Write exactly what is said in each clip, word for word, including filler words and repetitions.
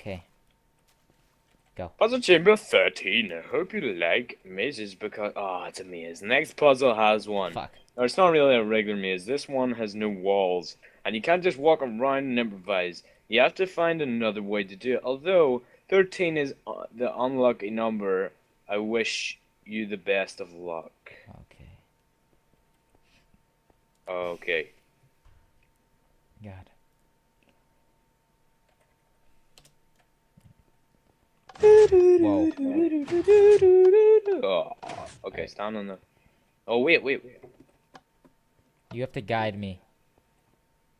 Okay. Go. Puzzle chamber thirteen. I hope you like mazes because... Ah, oh, it's a maze. Next puzzle has one. Fuck. No, it's not really a regular maze. This one has no walls. And you can't just walk around and improvise. You have to find another way to do it. Although, thirteen is the unlucky number. I wish you the best of luck. Okay. Okay. God. Whoa. Oh, okay, stand on the... Oh, wait, wait, wait. You have to guide me.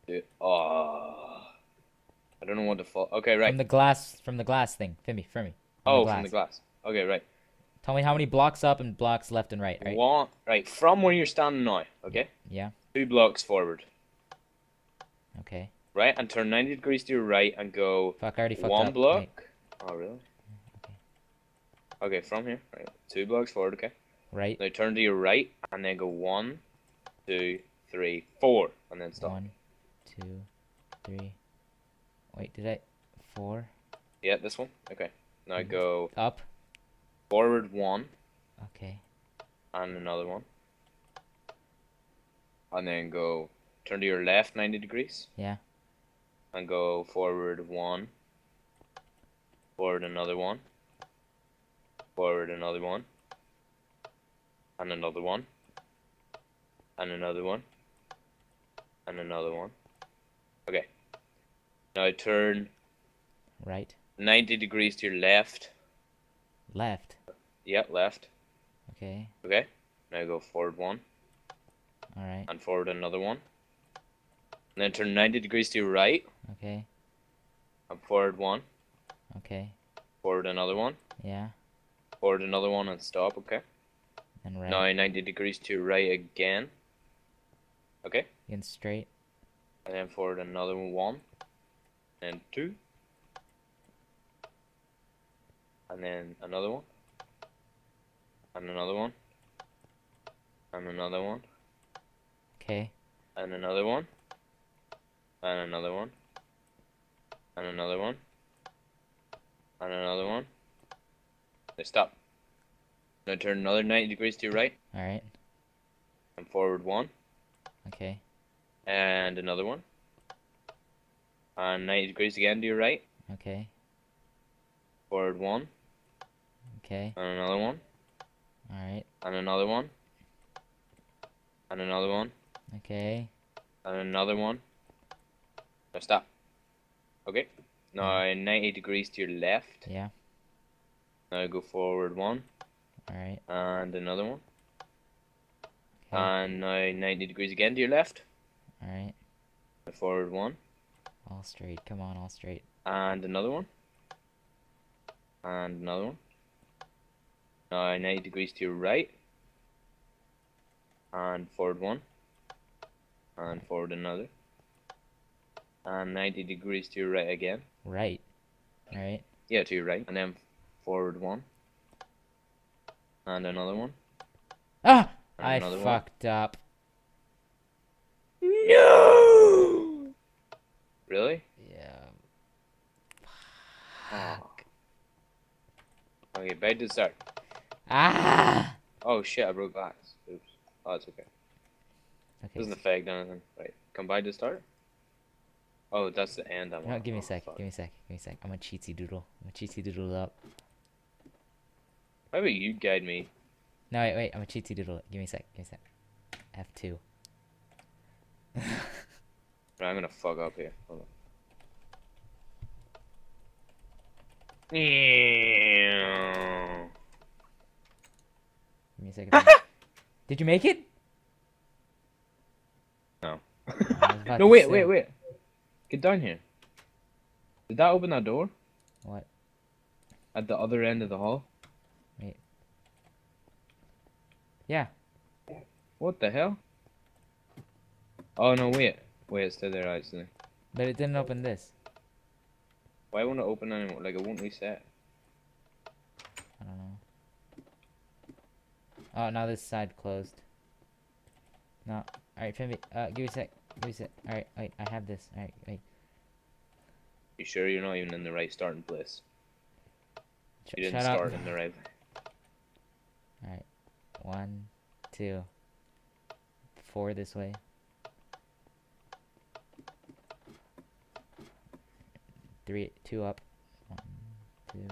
Dude, oh. I don't know what to fall. Okay, right. From the glass, from the glass thing. Fimby, Fimby. Oh, from the glass. Okay, right. Tell me how many blocks up and blocks left and right, right? One, right, from where you're standing now, okay? Yeah. Two blocks forward. Okay. Right, and turn ninety degrees to your right and go... Fuck, I already fucked up. One block. Right. Oh, really? Okay. Okay, from here, right. Two blocks forward, okay? Right. Now turn to your right, and then go one, two, three, four, and then stop. One, two, three. Wait, did I... Four? Yeah, this one? Okay. Now mm-hmm. go... Up. Forward one. Okay. And another one. And then go... Turn to your left ninety degrees. Yeah. And go forward one. Forward another one, forward another one, and another one, and another one, and another one. Okay. Now turn right ninety degrees to your left. Left? Yeah, left. Okay. Okay. Now go forward one. Alright. And forward another one. And then turn ninety degrees to your right. Okay. And forward one. Okay. Forward another one. Yeah. Forward another one and stop, okay? And right. Now ninety degrees to right again. Okay? And straight. And then forward another one. And two. And then another one. And another one. And another one. Okay. And another one. And another one. And another one. And another one. Now stop. Now turn another ninety degrees to your right. Alright. And forward one. Okay. And another one. And ninety degrees again to your right. Okay. Forward one. Okay. And another one. Alright. And another one. And another one. Okay. And another one. Now stop. Okay. Now ninety degrees to your left. Yeah. Now go forward one. Alright. And another one. Okay. And now ninety degrees again to your left. Alright. Forward one. All straight. Come on, all straight. And another one. And another one. Now ninety degrees to your right. And forward one. And forward another. And ninety degrees to your right again. Right. Right. Yeah, to your right. And then forward one. And another one. Ah! I fucked one. up. No! Really? Yeah. Fuck. Okay, back to the start. Ah! Oh shit, I broke glass. Oops. Oh, it's okay. Okay. Doesn't affect anything. Right. Come back to the start? Oh, that's the end. I want. No, give me a sec. Oh, give me a sec. Give me a sec. I'm a cheatsy doodle. I'm a cheatsy doodle up. Maybe you guide me. No, wait, wait. I'm a cheatsy doodle. Give me a sec. Give me a sec. F two. I'm gonna fuck up here. Hold on. Give me a second. Did you make it? No. No, wait, wait, wait. Get down here. Did that open that door? What? At the other end of the hall? Wait. Yeah. What the hell? Oh no, wait. Wait, it's still there actually. But it didn't open this. Why won't it open anymore? Like it won't reset. I don't know. Oh, now this side closed. No. Alright, Fimby, uh, give me a sec. Reset. Alright, wait, I have this. Alright, wait. You sure you're not even in the right starting place? Sh you didn't start up. in the right. Alright. One, two, four this way. Three, two up. One, two.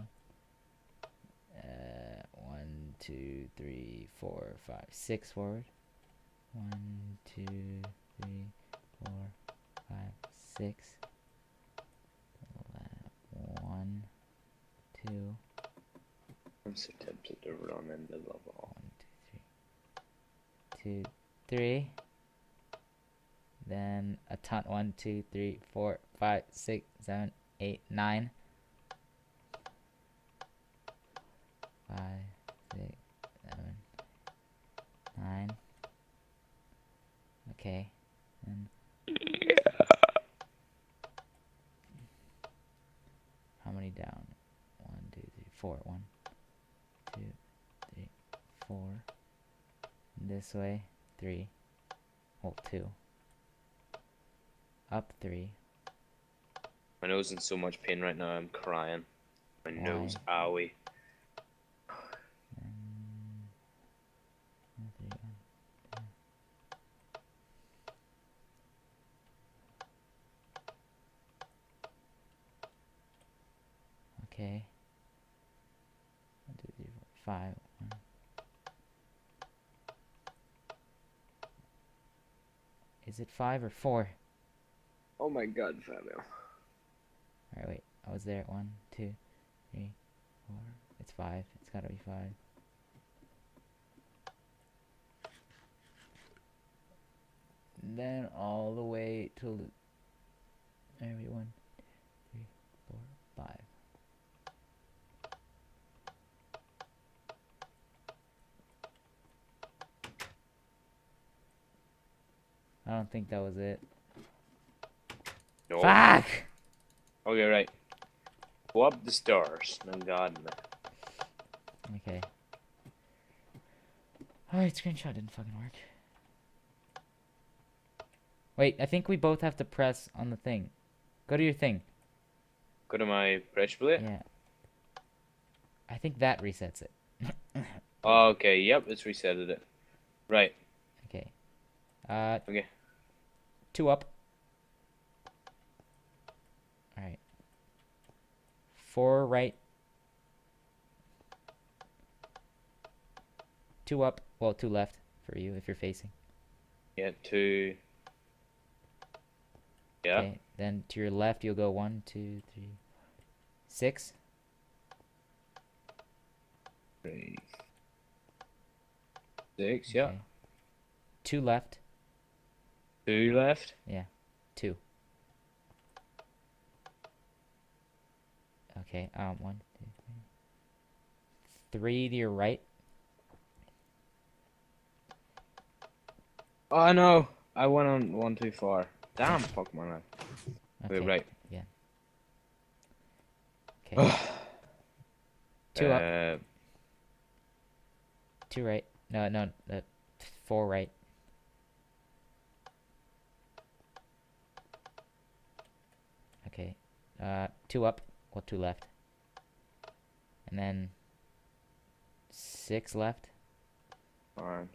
Uh, one, two, three, four, five, six forward. One, two, three, four, five, six. One, two. I'm so tempted to run in the level. One, two, three. Two, three. Then a ton. One, two, three, four, five, six, seven, eight, nine. Five, six, seven, nine. Okay. And yeah. How many down? One, two, three, four. One, two, three, four. This way, three. Well, two. Up three. My nose is in so much pain right now. I'm crying. My Why? nose, owie. Okay. One, two, three, four, five. One. Is it five or four? Oh my God, Fabio. Alright, wait. I was there. One, two, three, four. It's five. It's gotta be five. And then all the way till the... There we go. One, three, four, five. I don't think that was it. No. Fuck! Okay, right. Go up the stairs. No God. Okay. Alright, screenshot didn't fucking work. Wait, I think we both have to press on the thing. Go to your thing. Go to my pressure plate? Yeah. I think that resets it. Okay, yep, it's resetted it. Right. Okay. Uh, okay. Two up. Alright. Four right. Two up. Well, two left for you if you're facing. Yeah, two. Yeah. Okay. Then to your left, you'll go one, two, three, six. Three. Six, yeah. Okay. Two left. Two left? Yeah, two. Okay, um, one, two, three. Three to your right. Oh no, I went on one too far. Damn, fuck my life. Okay, Wait, right. Yeah. Okay. two uh, up. Two right. No, no, uh, four right. Okay, uh, two up, or two left, and then six left. One,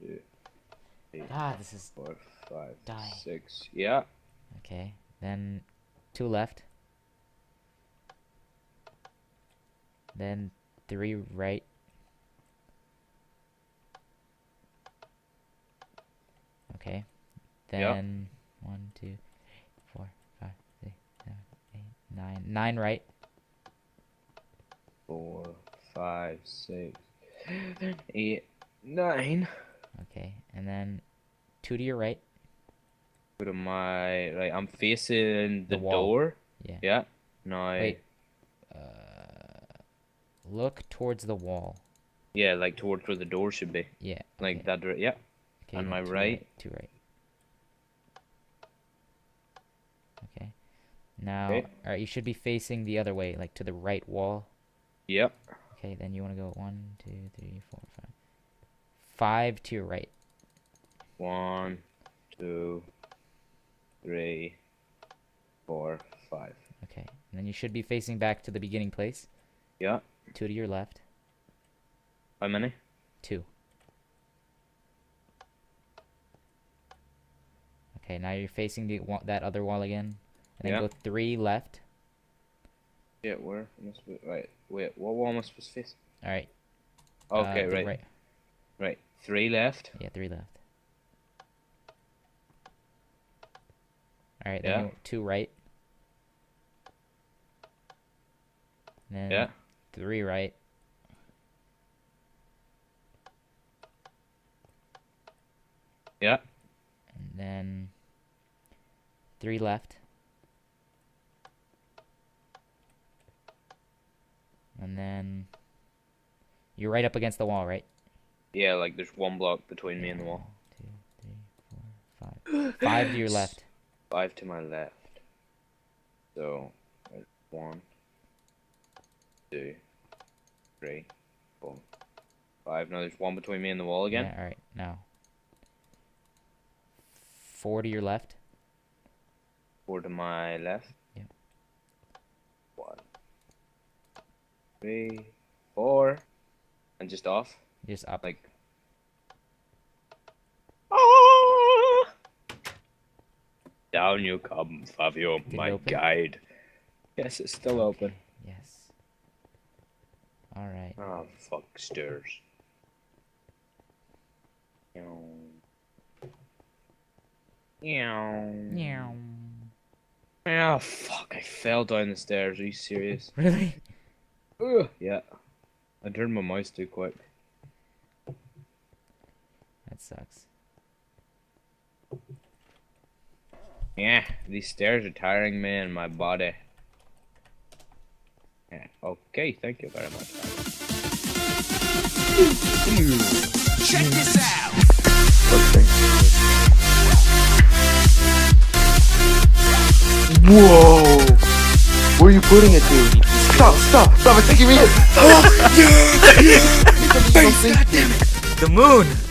two, eight, ah, this is four, five, die. six. Yeah. Okay, then two left, then three right, okay, then yeah. one, two, four. Nine, nine right. Four, five, six, eight, nine. Okay, and then two to your right. Go to my right. I'm facing the, the door. Yeah. Yeah. No. Wait. Uh, look towards the wall. Yeah, like towards where the door should be. Yeah. Like okay. that. Right. Yeah. Okay, on my right. Two right. Now, okay. Alright, you should be facing the other way, like to the right wall. Yep. Okay, then you want to go one, two, three, four, five. Five to your right. One, two, three, four, five. Okay, And then you should be facing back to the beginning place. Yeah. Two to your left. How many? Two. Okay, now you're facing the that other wall again. And then yeah. go three left. Yeah, where? Must be, right. Wait, what wall am I supposed to face? Alright. Okay, uh, right. right. Right. Three left. Yeah, three left. Alright, then yeah. two right. And then yeah. three right. Yeah. And then three left. And then you're right up against the wall, right? Yeah, like there's one block between me and the wall. One, two, three, four, five. Five to your left. Five to my left. So there's one, two, three, four, five. No, there's one between me and the wall again. Yeah, all right, now four to your left. Four to my left. Yeah. One. Three, four, and just off. Just up, like. Ah! Down you come, Fabio, Did my guide. Yes, it's still okay. open. Yes. All right. Oh fuck, stairs. Meow. Meow. Meow. Oh fuck! I fell down the stairs. Are you serious? Really? Ugh. Yeah, I turned my mouse too quick. That sucks. Yeah, these stairs are tiring me and my body. Yeah. Okay, thank you very much. Check this out. Whoa! Where are you putting it to? Stop, stop, stop, it's taking me in! Oh, yeah, yeah! It's a face, goddammit! The moon!